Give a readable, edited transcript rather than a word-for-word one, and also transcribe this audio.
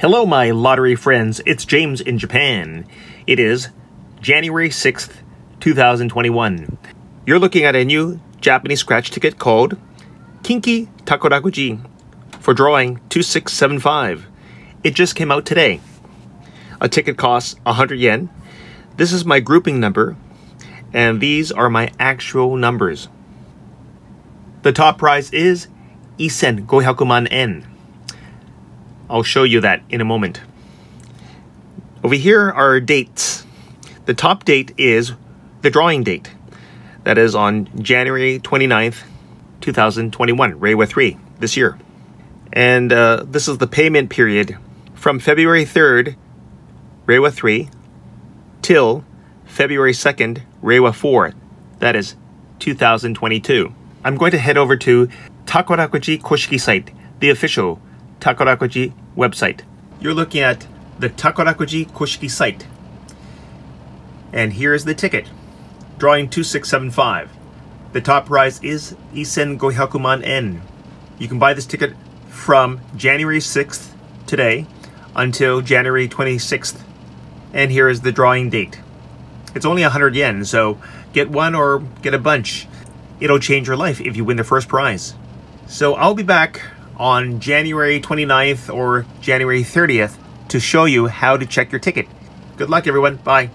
Hello, my lottery friends. It's James in Japan. It is January 6th, 2021. You're looking at a new Japanese scratch ticket called Kinki Takarakuji for drawing 2675. It just came out today. A ticket costs 100 yen. This is my grouping number, and these are my actual numbers. The top prize is 1500万 yen. I'll show you that in a moment. Over here are dates. The top date is the drawing date. That is on January 29th, 2021, Reiwa 3, this year. And this is the payment period from February 3rd, Reiwa 3, till February 2nd, Reiwa 4, that is 2022. I'm going to head over to Takarakuji Koshiki site, the official Takarakuji website. You're looking at the Takarakuji Koshiki site. And here is the ticket. Drawing 2675. The top prize is 1500万 yen. You can buy this ticket from January 6th today until January 26th. And here is the drawing date. It's only 100 yen, so get one or get a bunch. It'll change your life if you win the first prize. So I'll be back on January 29th or January 30th to show you how to check your ticket. Good luck, everyone. Bye.